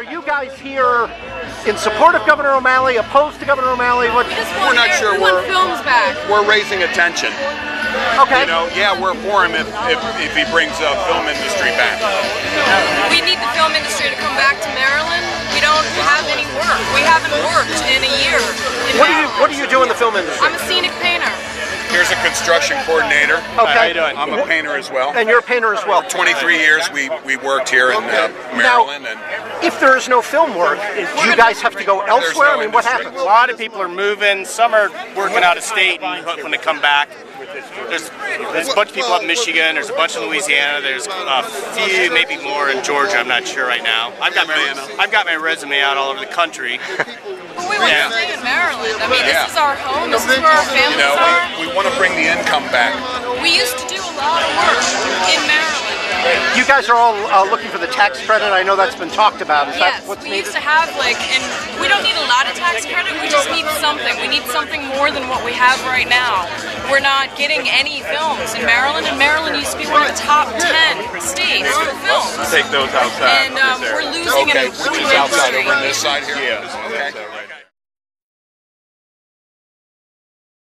Are you guys here in support of Governor O'Malley, opposed to Governor O'Malley? We're not sure. We're raising attention. Okay. You know, yeah, we're for him if he brings the film industry back. We need the film industry to come back to Maryland. We don't have any work. We haven't worked in a year. What do you do in the film industry? I'm a scenic painter. Here's a construction coordinator. Okay. How you doing? I'm a painter as well. And you're a painter as well. For 23 years we worked here in Maryland. Now, if there is no film work, do you guys have to go elsewhere? No, I mean, what happens? A lot of people are moving. Some are working out of state and hoping to come back. There's a bunch of people up in Michigan, there's a bunch in Louisiana, there's a few, maybe more in Georgia, I'm not sure right now. I've got my resume out all over the country. But we want to stay in Maryland. I mean, this is our home, this is where our families are. We want to bring the income back. We used to do a lot of work in Maryland. You guys are all looking for the tax credit. I know that's been talked about. Is that what's needed? Yes, we used to have, like, and we don't need a lot of tax credit. We just need something. We need something more than what we have right now. We're not getting any films in Maryland, and Maryland used to be one of the top 10 states for films. Take those outside. And we're losing an industry. Which is outside over on this side here. Yeah. Okay.